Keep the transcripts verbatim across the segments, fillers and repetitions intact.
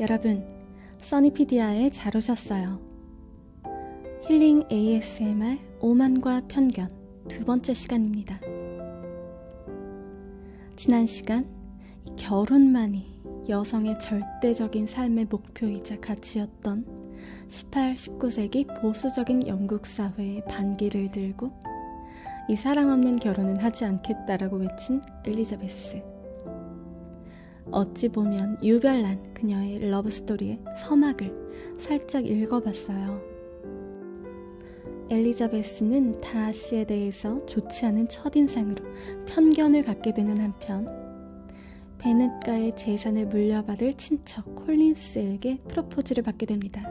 여러분, 써니피디아에 잘 오셨어요. 힐링 에이에스엠알 오만과 편견 두 번째 시간입니다. 지난 시간 결혼만이 여성의 절대적인 삶의 목표이자 가치였던 십팔, 십구 세기 보수적인 영국 사회의 반기를 들고 이 사랑 없는 결혼은 하지 않겠다라고 외친 엘리자베스. 어찌 보면 유별난 그녀의 러브스토리의 서막을 살짝 읽어봤어요. 엘리자베스는 다시에 대해서 좋지 않은 첫인상으로 편견을 갖게 되는 한편 베넷과의 재산을 물려받을 친척 콜린스에게 프로포즈를 받게 됩니다.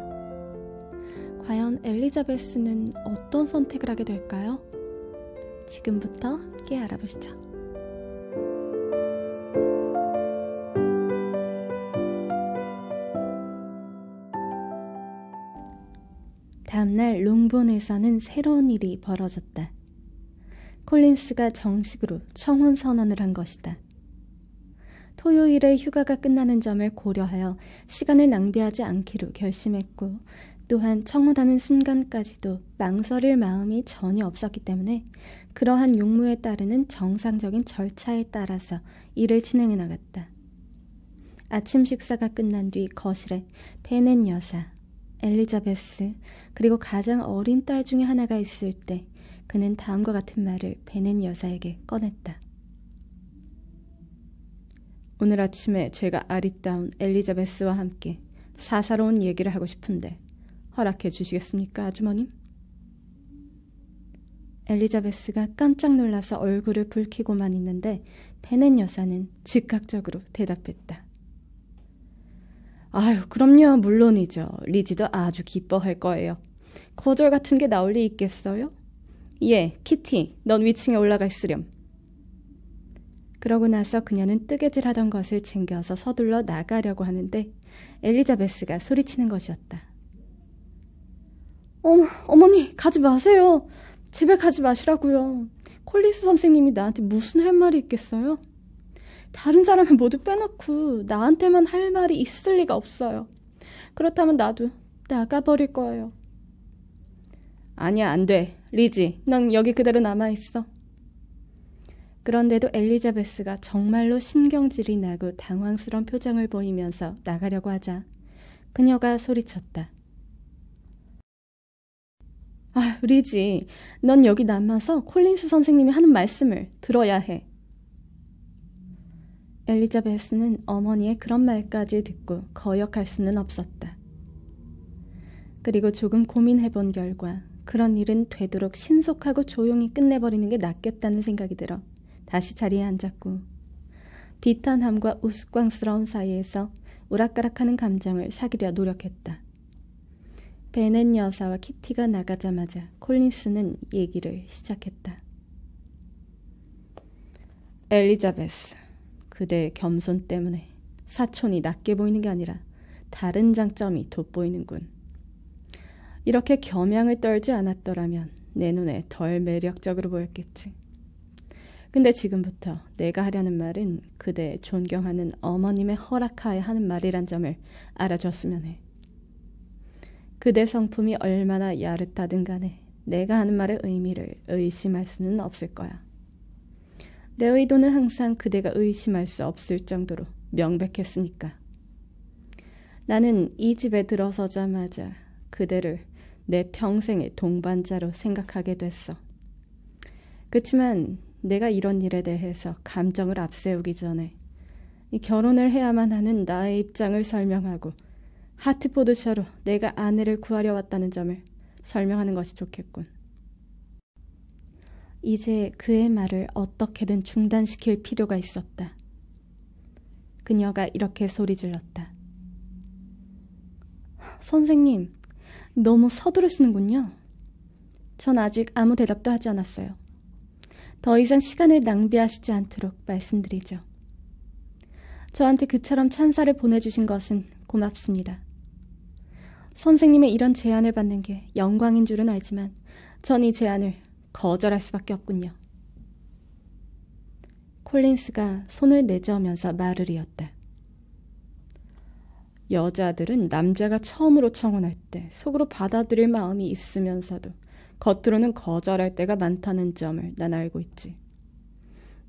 과연 엘리자베스는 어떤 선택을 하게 될까요? 지금부터 함께 알아보시죠. 다음날 롱본에서는 새로운 일이 벌어졌다. 콜린스가 정식으로 청혼 선언을 한 것이다. 토요일에 휴가가 끝나는 점을 고려하여 시간을 낭비하지 않기로 결심했고 또한 청혼하는 순간까지도 망설일 마음이 전혀 없었기 때문에 그러한 용무에 따르는 정상적인 절차에 따라서 일을 진행해 나갔다. 아침 식사가 끝난 뒤 거실에 베넷 여사, 엘리자베스 그리고 가장 어린 딸 중에 하나가 있을 때 그는 다음과 같은 말을 베넷 여사에게 꺼냈다. 오늘 아침에 제가 아리따운 엘리자베스와 함께 사사로운 얘기를 하고 싶은데 허락해 주시겠습니까, 아주머님? 엘리자베스가 깜짝 놀라서 얼굴을 붉히고만 있는데 베넷 여사는 즉각적으로 대답했다. 아유, 그럼요. 물론이죠. 리지도 아주 기뻐할 거예요. 거절 같은 게 나올 리 있겠어요? 예, 키티, 넌 위층에 올라가 있으렴. 그러고 나서 그녀는 뜨개질하던 것을 챙겨서 서둘러 나가려고 하는데 엘리자베스가 소리치는 것이었다. 어머, 어머니, 가지 마세요. 제발 가지 마시라고요. 콜린스 선생님이 나한테 무슨 할 말이 있겠어요? 다른 사람을 모두 빼놓고 나한테만 할 말이 있을 리가 없어요. 그렇다면 나도 나가버릴 거예요. 아니야, 안 돼. 리지, 넌 여기 그대로 남아있어. 그런데도 엘리자베스가 정말로 신경질이 나고 당황스러운 표정을 보이면서 나가려고 하자 그녀가 소리쳤다. 아, 리지, 넌 여기 남아서 콜린스 선생님이 하는 말씀을 들어야 해. 엘리자베스는 어머니의 그런 말까지 듣고 거역할 수는 없었다. 그리고 조금 고민해본 결과 그런 일은 되도록 신속하고 조용히 끝내버리는 게 낫겠다는 생각이 들어 다시 자리에 앉았고 비탄함과 우스꽝스러운 사이에서 오락가락하는 감정을 사귀려 노력했다. 베넷 여사와 키티가 나가자마자 콜린스는 얘기를 시작했다. 엘리자베스, 그대의 겸손 때문에 사촌이 낮게 보이는 게 아니라 다른 장점이 돋보이는군. 이렇게 겸양을 떨지 않았더라면 내 눈에 덜 매력적으로 보였겠지. 근데 지금부터 내가 하려는 말은 그대의 존경하는 어머님의 허락하에 하는 말이란 점을 알아줬으면 해. 그대 성품이 얼마나 야릇하든 간에 내가 하는 말의 의미를 의심할 수는 없을 거야. 내 의도는 항상 그대가 의심할 수 없을 정도로 명백했으니까. 나는 이 집에 들어서자마자 그대를 내 평생의 동반자로 생각하게 됐어. 그치만 내가 이런 일에 대해서 감정을 앞세우기 전에 이 결혼을 해야만 하는 나의 입장을 설명하고 하트포드셔로 내가 아내를 구하려 왔다는 점을 설명하는 것이 좋겠군. 이제 그의 말을 어떻게든 중단시킬 필요가 있었다. 그녀가 이렇게 소리질렀다. 선생님, 너무 서두르시는군요. 전 아직 아무 대답도 하지 않았어요. 더 이상 시간을 낭비하시지 않도록 말씀드리죠. 저한테 그처럼 찬사를 보내주신 것은 고맙습니다. 선생님의 이런 제안을 받는 게 영광인 줄은 알지만 전 이 제안을 거절할 수밖에 없군요. 콜린스가 손을 내저으면서 말을 이었다. 여자들은 남자가 처음으로 청혼할 때 속으로 받아들일 마음이 있으면서도 겉으로는 거절할 때가 많다는 점을 난 알고 있지.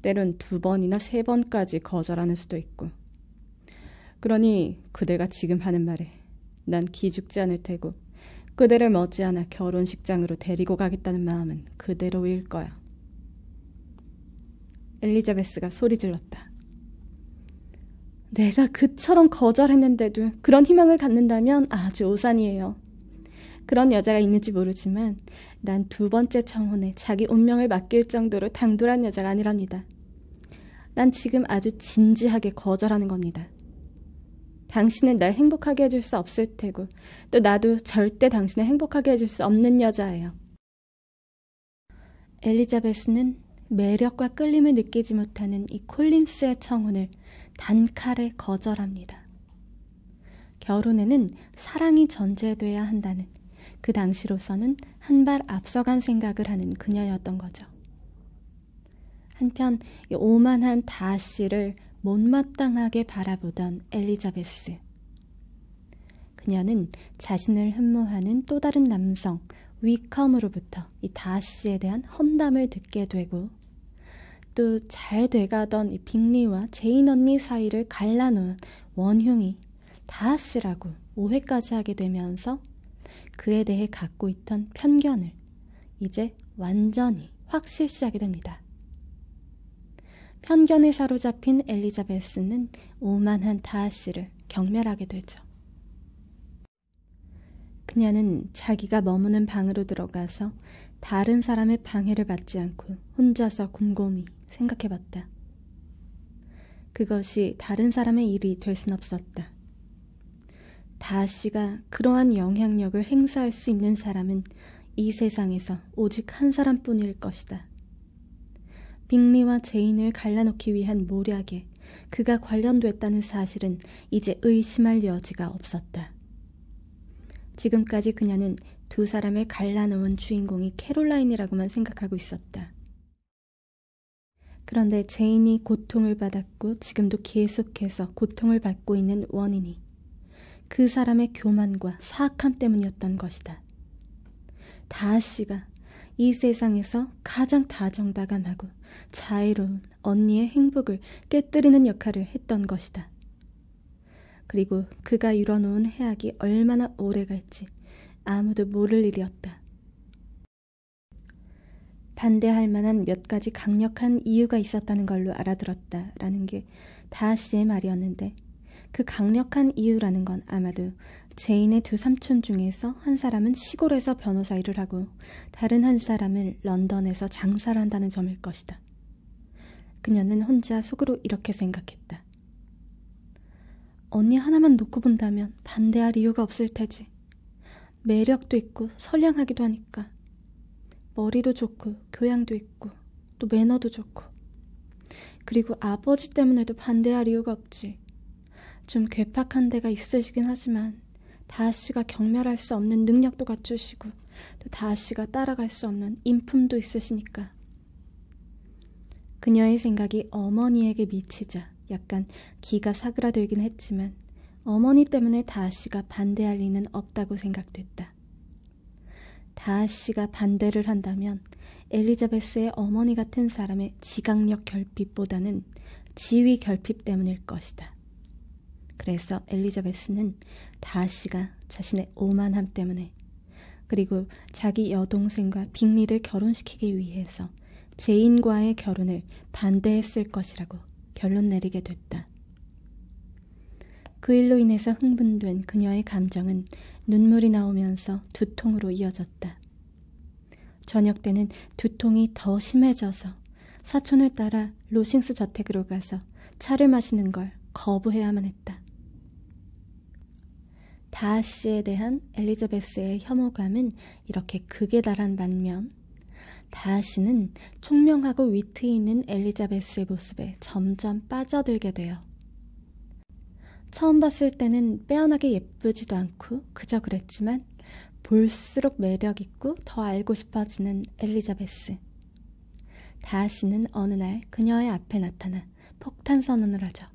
때론 두 번이나 세 번까지 거절하는 수도 있고. 그러니 그대가 지금 하는 말에 난 기죽지 않을 테고 그대를 머지않아 결혼식장으로 데리고 가겠다는 마음은 그대로일 거야. 엘리자베스가 소리질렀다. 내가 그처럼 거절했는데도 그런 희망을 갖는다면 아주 오산이에요. 그런 여자가 있는지 모르지만 난 두 번째 청혼에 자기 운명을 맡길 정도로 당돌한 여자가 아니랍니다. 난 지금 아주 진지하게 거절하는 겁니다. 당신은 날 행복하게 해줄 수 없을 테고 또 나도 절대 당신을 행복하게 해줄 수 없는 여자예요. 엘리자베스는 매력과 끌림을 느끼지 못하는 이 콜린스의 청혼을 단칼에 거절합니다. 결혼에는 사랑이 전제돼야 한다는 그 당시로서는 한 발 앞서간 생각을 하는 그녀였던 거죠. 한편 이 오만한 다시를 못마땅하게 바라보던 엘리자베스. 그녀는 자신을 흠모하는 또 다른 남성 위컴으로부터 이 다시에 대한 험담을 듣게 되고 또 잘 돼가던 이 빅리와 제인 언니 사이를 갈라놓은 원흉이 다시라고 오해까지 하게 되면서 그에 대해 갖고 있던 편견을 이제 완전히 확실시하게 됩니다. 편견에 사로잡힌 엘리자베스는 오만한 다하씨를 경멸하게 되죠. 그녀는 자기가 머무는 방으로 들어가서 다른 사람의 방해를 받지 않고 혼자서 곰곰이 생각해봤다. 그것이 다른 사람의 일이 될 순 없었다. 다하씨가 그러한 영향력을 행사할 수 있는 사람은 이 세상에서 오직 한 사람뿐일 것이다. 빅리와 제인을 갈라놓기 위한 모략에 그가 관련됐다는 사실은 이제 의심할 여지가 없었다. 지금까지 그녀는 두 사람을 갈라놓은 주인공이 캐롤라인이라고만 생각하고 있었다. 그런데 제인이 고통을 받았고 지금도 계속해서 고통을 받고 있는 원인이 그 사람의 교만과 사악함 때문이었던 것이다. 다하씨가 이 세상에서 가장 다정다감하고 자애로운 언니의 행복을 깨뜨리는 역할을 했던 것이다. 그리고 그가 이뤄놓은 해악이 얼마나 오래 갈지 아무도 모를 일이었다. 반대할 만한 몇 가지 강력한 이유가 있었다는 걸로 알아들었다 라는 게 다하씨의 말이었는데 그 강력한 이유라는 건 아마도 제인의 두 삼촌 중에서 한 사람은 시골에서 변호사 일을 하고 다른 한 사람은 런던에서 장사를 한다는 점일 것이다. 그녀는 혼자 속으로 이렇게 생각했다. 언니 하나만 놓고 본다면 반대할 이유가 없을 테지. 매력도 있고 선량하기도 하니까. 머리도 좋고 교양도 있고 또 매너도 좋고. 그리고 아버지 때문에도 반대할 이유가 없지. 좀 괴팍한 데가 있으시긴 하지만 다하씨가 경멸할 수 없는 능력도 갖추시고 또 다하씨가 따라갈 수 없는 인품도 있으시니까. 그녀의 생각이 어머니에게 미치자 약간 기가 사그라들긴 했지만 어머니 때문에 다하씨가 반대할 리는 없다고 생각됐다. 다하씨가 반대를 한다면 엘리자베스의 어머니 같은 사람의 지각력 결핍보다는 지위 결핍 때문일 것이다. 그래서 엘리자베스는 다하씨가 자신의 오만함 때문에 그리고 자기 여동생과 빅리를 결혼시키기 위해서 제인과의 결혼을 반대했을 것이라고 결론 내리게 됐다. 그 일로 인해서 흥분된 그녀의 감정은 눈물이 나오면서 두통으로 이어졌다. 저녁 때는 두통이 더 심해져서 사촌을 따라 로싱스 저택으로 가서 차를 마시는 걸 거부해야만 했다. 다하씨에 대한 엘리자베스의 혐오감은 이렇게 극에 달한 반면 다하씨는 총명하고 위트 있는 엘리자베스의 모습에 점점 빠져들게 돼요. 처음 봤을 때는 빼어나게 예쁘지도 않고 그저 그랬지만 볼수록 매력 있고 더 알고 싶어지는 엘리자베스. 다하씨는 어느 날 그녀의 앞에 나타나 폭탄 선언을 하죠.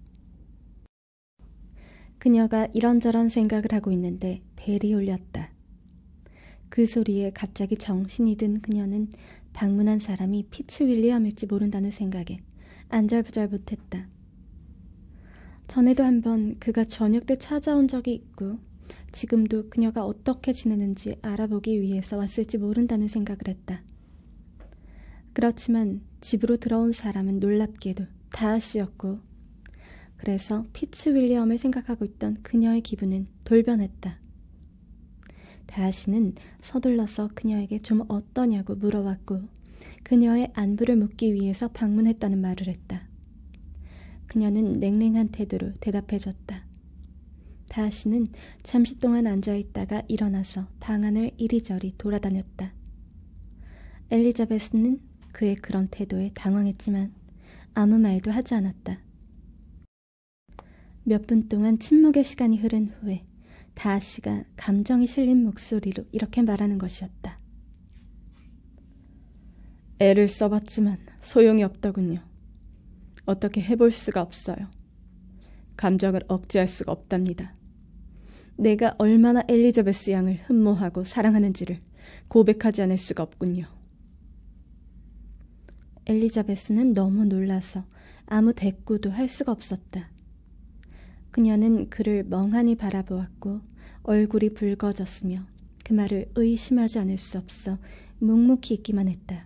그녀가 이런저런 생각을 하고 있는데 벨이 울렸다. 그 소리에 갑자기 정신이 든 그녀는 방문한 사람이 피츠 윌리엄일지 모른다는 생각에 안절부절 못했다. 전에도 한번 그가 저녁 때 찾아온 적이 있고 지금도 그녀가 어떻게 지내는지 알아보기 위해서 왔을지 모른다는 생각을 했다. 그렇지만 집으로 들어온 사람은 놀랍게도 다아씨였고 그래서 피츠 윌리엄을 생각하고 있던 그녀의 기분은 돌변했다. 다아씨는 서둘러서 그녀에게 좀 어떠냐고 물어왔고 그녀의 안부를 묻기 위해서 방문했다는 말을 했다. 그녀는 냉랭한 태도로 대답해줬다. 다아씨는 잠시 동안 앉아있다가 일어나서 방안을 이리저리 돌아다녔다. 엘리자베스는 그의 그런 태도에 당황했지만 아무 말도 하지 않았다. 몇 분 동안 침묵의 시간이 흐른 후에 다아씨가 감정이 실린 목소리로 이렇게 말하는 것이었다. 애를 써봤지만 소용이 없더군요. 어떻게 해볼 수가 없어요. 감정을 억제할 수가 없답니다. 내가 얼마나 엘리자베스 양을 흠모하고 사랑하는지를 고백하지 않을 수가 없군요. 엘리자베스는 너무 놀라서 아무 대꾸도 할 수가 없었다. 그녀는 그를 멍하니 바라보았고 얼굴이 붉어졌으며 그 말을 의심하지 않을 수 없어 묵묵히 있기만 했다.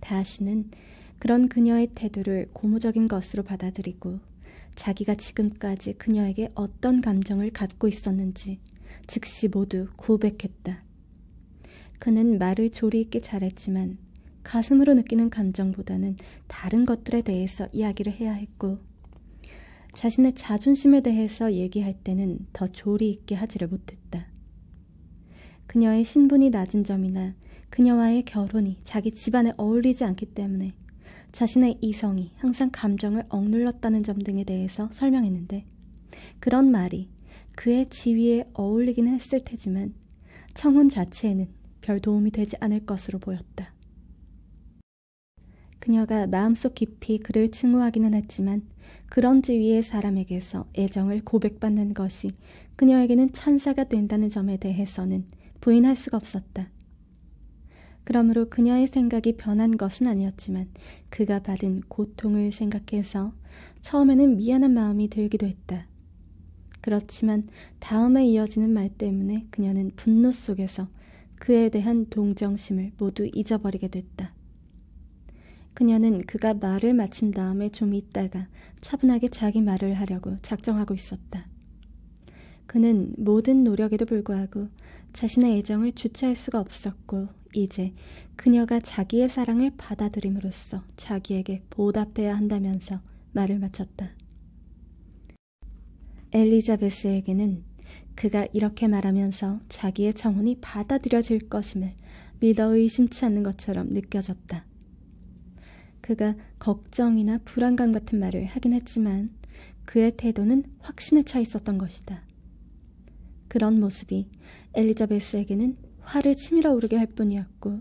다시는 그런 그녀의 태도를 고무적인 것으로 받아들이고 자기가 지금까지 그녀에게 어떤 감정을 갖고 있었는지 즉시 모두 고백했다. 그는 말을 조리 있게 잘했지만 가슴으로 느끼는 감정보다는 다른 것들에 대해서 이야기를 해야 했고 자신의 자존심에 대해서 얘기할 때는 더 조리 있게 하지를 못했다. 그녀의 신분이 낮은 점이나 그녀와의 결혼이 자기 집안에 어울리지 않기 때문에 자신의 이성이 항상 감정을 억눌렀다는 점 등에 대해서 설명했는데 그런 말이 그의 지위에 어울리기는 했을 테지만 청혼 자체에는 별 도움이 되지 않을 것으로 보였다. 그녀가 마음속 깊이 그를 증오하기는 했지만 그런 지위의 사람에게서 애정을 고백받는 것이 그녀에게는 찬사가 된다는 점에 대해서는 부인할 수가 없었다. 그러므로 그녀의 생각이 변한 것은 아니었지만 그가 받은 고통을 생각해서 처음에는 미안한 마음이 들기도 했다. 그렇지만 다음에 이어지는 말 때문에 그녀는 분노 속에서 그에 대한 동정심을 모두 잊어버리게 됐다. 그녀는 그가 말을 마친 다음에 좀 있다가 차분하게 자기 말을 하려고 작정하고 있었다. 그는 모든 노력에도 불구하고 자신의 애정을 주체할 수가 없었고 이제 그녀가 자기의 사랑을 받아들임으로써 자기에게 보답해야 한다면서 말을 마쳤다. 엘리자베스에게는 그가 이렇게 말하면서 자기의 청혼이 받아들여질 것임을 믿어 의심치 않는 것처럼 느껴졌다. 그가 걱정이나 불안감 같은 말을 하긴 했지만 그의 태도는 확신에 차 있었던 것이다. 그런 모습이 엘리자베스에게는 화를 치밀어 오르게 할 뿐이었고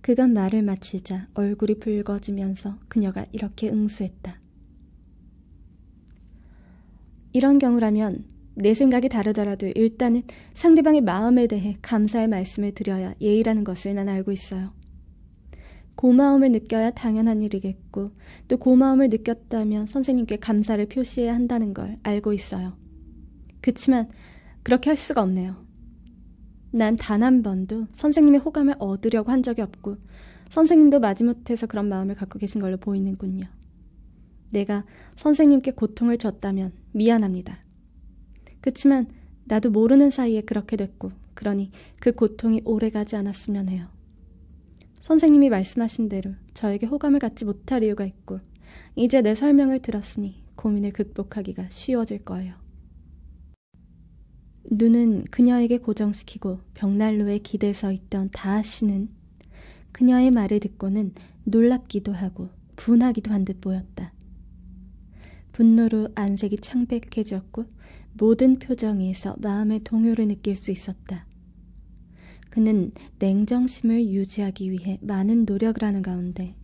그가 말을 마치자 얼굴이 붉어지면서 그녀가 이렇게 응수했다. 이런 경우라면 내 생각이 다르더라도 일단은 상대방의 마음에 대해 감사의 말씀을 드려야 예의라는 것을 난 알고 있어요. 고마움을 느껴야 당연한 일이겠고 또 고마움을 느꼈다면 선생님께 감사를 표시해야 한다는 걸 알고 있어요. 그치만 그렇게 할 수가 없네요. 난 단 한 번도 선생님의 호감을 얻으려고 한 적이 없고 선생님도 마지못해서 그런 마음을 갖고 계신 걸로 보이는군요. 내가 선생님께 고통을 줬다면 미안합니다. 그치만 나도 모르는 사이에 그렇게 됐고 그러니 그 고통이 오래가지 않았으면 해요. 선생님이 말씀하신 대로 저에게 호감을 갖지 못할 이유가 있고 이제 내 설명을 들었으니 고민을 극복하기가 쉬워질 거예요. 눈은 그녀에게 고정시키고 벽난로에 기대서 있던 다아씨는 그녀의 말을 듣고는 놀랍기도 하고 분하기도 한 듯 보였다. 분노로 안색이 창백해졌고 모든 표정에서 마음의 동요를 느낄 수 있었다. 그는 냉정심을 유지하기 위해 많은 노력을 하는 가운데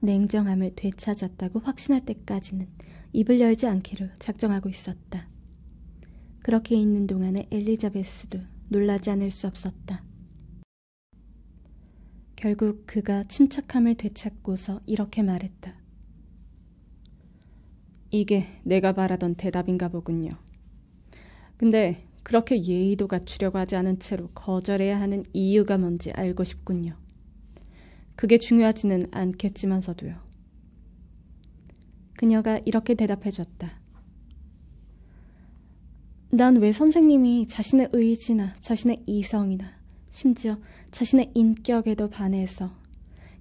냉정함을 되찾았다고 확신할 때까지는 입을 열지 않기로 작정하고 있었다. 그렇게 있는 동안에 엘리자베스도 놀라지 않을 수 없었다. 결국 그가 침착함을 되찾고서 이렇게 말했다. 이게 내가 바라던 대답인가 보군요. 근데 그렇게 예의도 갖추려고 하지 않은 채로 거절해야 하는 이유가 뭔지 알고 싶군요. 그게 중요하지는 않겠지만서도요. 그녀가 이렇게 대답해줬다. 난 왜 선생님이 자신의 의지나 자신의 이성이나 심지어 자신의 인격에도 반해서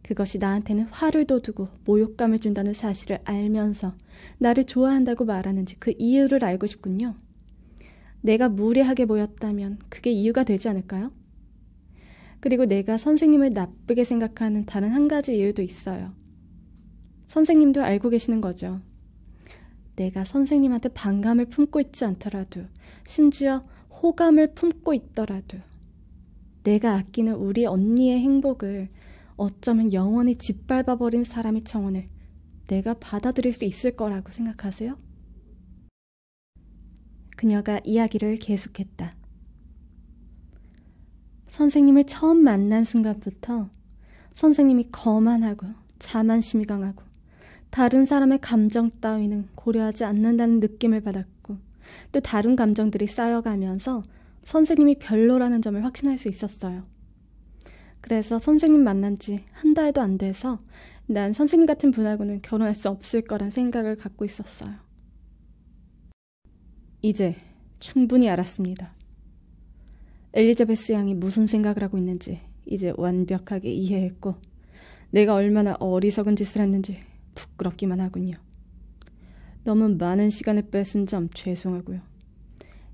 그것이 나한테는 화를 돋우고 모욕감을 준다는 사실을 알면서 나를 좋아한다고 말하는지 그 이유를 알고 싶군요. 내가 무례하게 보였다면 그게 이유가 되지 않을까요? 그리고 내가 선생님을 나쁘게 생각하는 다른 한 가지 이유도 있어요. 선생님도 알고 계시는 거죠. 내가 선생님한테 반감을 품고 있지 않더라도 심지어 호감을 품고 있더라도 내가 아끼는 우리 언니의 행복을 어쩌면 영원히 짓밟아버린 사람의 청혼을 내가 받아들일 수 있을 거라고 생각하세요? 그녀가 이야기를 계속했다. 선생님을 처음 만난 순간부터 선생님이 거만하고 자만심이 강하고 다른 사람의 감정 따위는 고려하지 않는다는 느낌을 받았고 또 다른 감정들이 쌓여가면서 선생님이 별로라는 점을 확신할 수 있었어요. 그래서 선생님 만난 지 한 달도 안 돼서 난 선생님 같은 분하고는 결혼할 수 없을 거란 생각을 갖고 있었어요. 이제 충분히 알았습니다. 엘리자베스 양이 무슨 생각을 하고 있는지 이제 완벽하게 이해했고 내가 얼마나 어리석은 짓을 했는지 부끄럽기만 하군요. 너무 많은 시간을 뺏은 점 죄송하고요.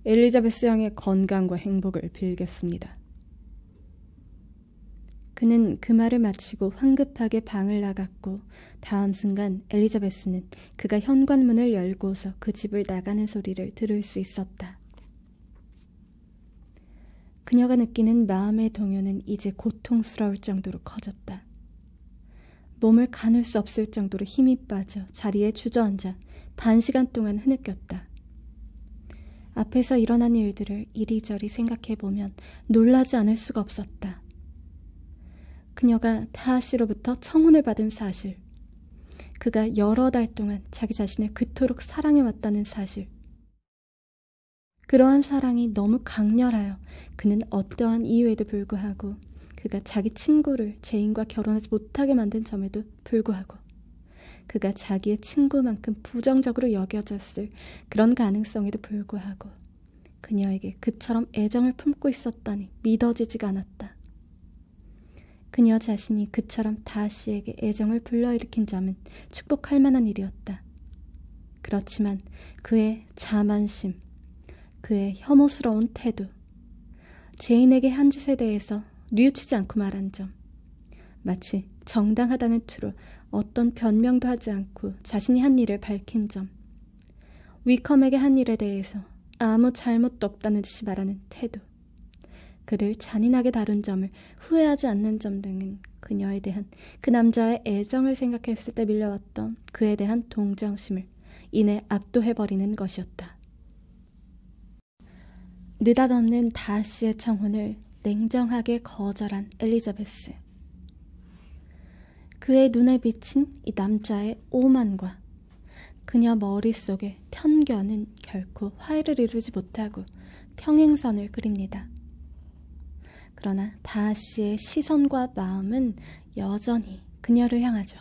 엘리자베스 양의 건강과 행복을 빌겠습니다. 그는 그 말을 마치고 황급하게 방을 나갔고 다음 순간 엘리자베스는 그가 현관문을 열고서 그 집을 나가는 소리를 들을 수 있었다. 그녀가 느끼는 마음의 동요는 이제 고통스러울 정도로 커졌다. 몸을 가눌 수 없을 정도로 힘이 빠져 자리에 주저앉아 반 시간 동안 흐느꼈다. 앞에서 일어난 일들을 이리저리 생각해보면 놀라지 않을 수가 없었다. 그녀가 다하씨로부터 청혼을 받은 사실, 그가 여러 달 동안 자기 자신을 그토록 사랑해왔다는 사실, 그러한 사랑이 너무 강렬하여 그는 어떠한 이유에도 불구하고 그가 자기 친구를 제인과 결혼하지 못하게 만든 점에도 불구하고 그가 자기의 친구만큼 부정적으로 여겨졌을 그런 가능성에도 불구하고 그녀에게 그처럼 애정을 품고 있었다니 믿어지지가 않았다. 그녀 자신이 그처럼 다씨에게 애정을 불러일으킨 점은 축복할 만한 일이었다. 그렇지만 그의 자만심, 그의 혐오스러운 태도, 제인에게 한 짓에 대해서 뉘우치지 않고 말한 점, 마치 정당하다는 투로 어떤 변명도 하지 않고 자신이 한 일을 밝힌 점, 위컴에게 한 일에 대해서 아무 잘못도 없다는 듯이 말하는 태도, 그를 잔인하게 다룬 점을 후회하지 않는 점 등은 그녀에 대한 그 남자의 애정을 생각했을 때 밀려왔던 그에 대한 동정심을 이내 압도해버리는 것이었다. 느닷없는 다씨의 청혼을 냉정하게 거절한 엘리자베스. 그의 눈에 비친 이 남자의 오만과 그녀 머릿속의 편견은 결코 화해를 이루지 못하고 평행선을 그립니다. 그러나 다하씨의 시선과 마음은 여전히 그녀를 향하죠.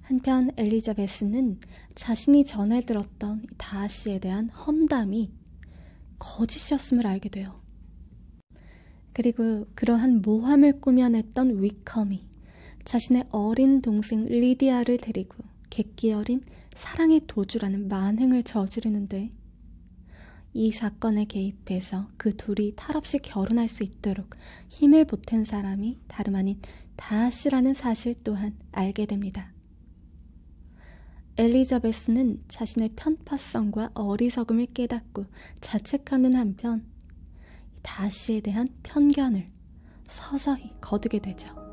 한편 엘리자베스는 자신이 전해 들었던 다하씨에 대한 험담이 거짓이었음을 알게 돼요. 그리고 그러한 모함을 꾸며냈던 위컴이 자신의 어린 동생 리디아를 데리고 객기 어린 사랑의 도주라는 만행을 저지르는데 이 사건에 개입해서 그 둘이 탈없이 결혼할 수 있도록 힘을 보탠 사람이 다름 아닌 다하씨라는 사실 또한 알게 됩니다. 엘리자베스는 자신의 편파성과 어리석음을 깨닫고 자책하는 한편 다하씨에 대한 편견을 서서히 거두게 되죠.